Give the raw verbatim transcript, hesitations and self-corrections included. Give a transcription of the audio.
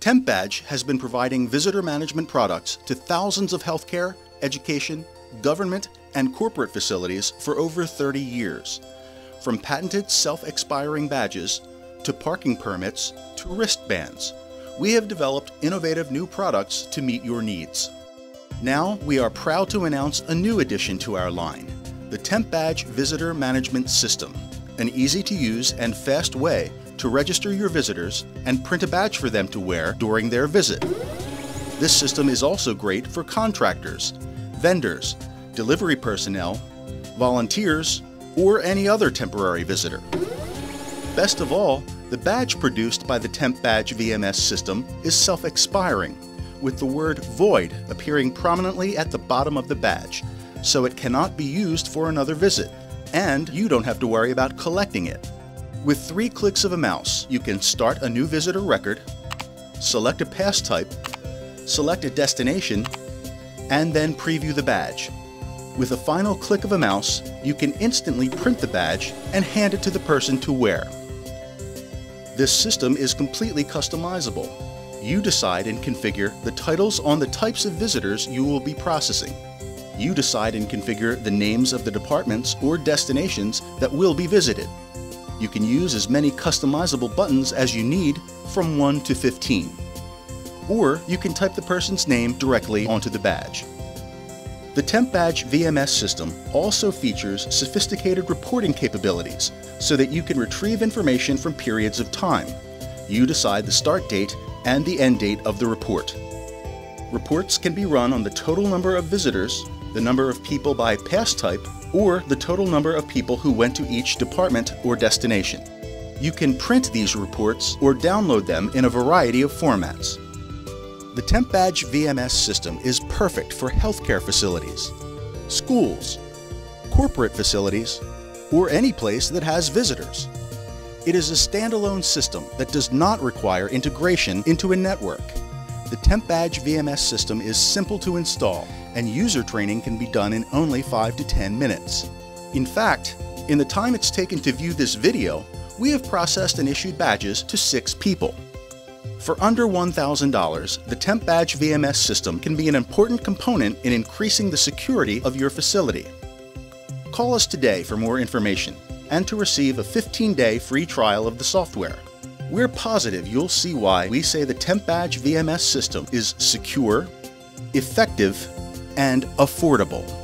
TEMPbadge has been providing visitor management products to thousands of healthcare, education, government, and corporate facilities for over thirty years. From patented self-expiring badges to parking permits to wristbands, we have developed innovative new products to meet your needs. Now we are proud to announce a new addition to our line, the TEMPbadge Visitor Management System, an easy-to-use and fast way to register your visitors and print a badge for them to wear during their visit. This system is also great for contractors, vendors, delivery personnel, volunteers, or any other temporary visitor. Best of all, the badge produced by the TEMPbadge V M S system is self-expiring, with the word void appearing prominently at the bottom of the badge, so it cannot be used for another visit, and you don't have to worry about collecting it. With three clicks of a mouse, you can start a new visitor record, select a pass type, select a destination, and then preview the badge. With a final click of a mouse, you can instantly print the badge and hand it to the person to wear. This system is completely customizable. You decide and configure the titles on the types of visitors you will be processing. You decide and configure the names of the departments or destinations that will be visited. You can use as many customizable buttons as you need, from one to fifteen. Or you can type the person's name directly onto the badge. The TEMPbadge V M S system also features sophisticated reporting capabilities so that you can retrieve information from periods of time. You decide the start date and the end date of the report. Reports can be run on the total number of visitors, the number of people by pass type, or the total number of people who went to each department or destination. You can print these reports or download them in a variety of formats. The TEMPbadge V M S system is perfect for healthcare facilities, schools, corporate facilities, or any place that has visitors. It is a standalone system that does not require integration into a network. The TEMPbadge V M S system is simple to install, and user training can be done in only five to ten minutes. In fact, in the time it's taken to view this video, we have processed and issued badges to six people. For under one thousand dollars, the TEMPbadge V M S system can be an important component in increasing the security of your facility. Call us today for more information and to receive a fifteen day free trial of the software. We're positive you'll see why we say the TEMPbadge V M S system is secure, effective, and affordable.